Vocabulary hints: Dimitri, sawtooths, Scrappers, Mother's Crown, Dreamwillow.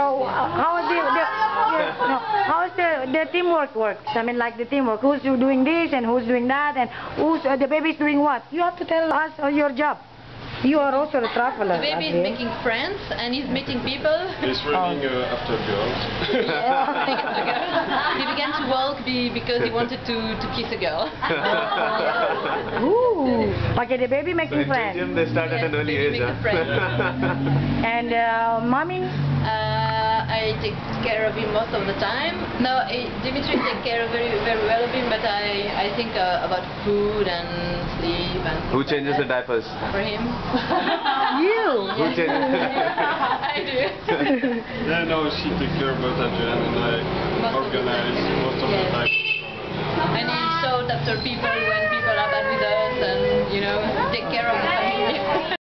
So how is the teamwork works? I mean, like the teamwork. Who's doing this and who's doing that and who's the baby's doing what? You have to tell us your job. You are also a traveler. The baby is making friends and he's meeting people. He's running after girls. Yeah. He began to walk because he wanted to kiss a girl. Ooh. Okay, the baby making friends. In Belgium, they start at an early age. And mommy? I take care of him most of the time. No, Dimitri takes care of very well of him, but I think about food and sleep and. Who changes the diapers? For him. You. Who changes? I do. Yeah, no, she takes care of both Adrian and I organize most of the time. And he shows after people when people are bad with us, and you know, take care of the family.